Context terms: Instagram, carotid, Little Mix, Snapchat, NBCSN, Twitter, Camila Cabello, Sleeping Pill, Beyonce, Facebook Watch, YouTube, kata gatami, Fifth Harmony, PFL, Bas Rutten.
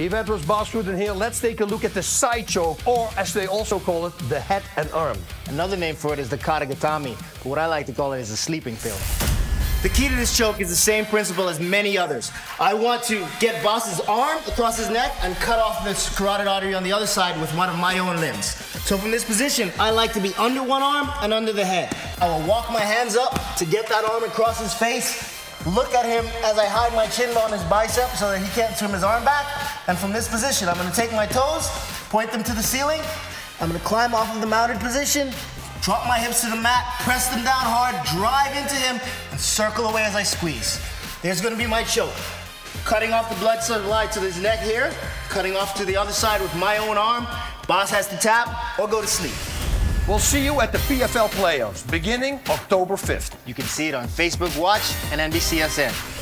The event was Bas Rutten here. Let's take a look at the side choke, or as they also call it, the head and arm. Another name for it is the kata gatami, but what I like to call it is a sleeping pill. The key to this choke is the same principle as many others. I want to get Bas's arm across his neck and cut off this carotid artery on the other side with one of my own limbs. So from this position, I like to be under one arm and under the head. I will walk my hands up to get that arm across his face, look at him as I hide my chin on his bicep so that he can't swim his arm back. And from this position, I'm gonna take my toes, point them to the ceiling, I'm gonna climb off of the mounted position, drop my hips to the mat, press them down hard, drive into him, and circle away as I squeeze. There's gonna be my choke. Cutting off the blood supply to his neck here, cutting off to the other side with my own arm. Bas has to tap or go to sleep. We'll see you at the PFL playoffs beginning October 5th. You can see it on Facebook Watch and NBCSN.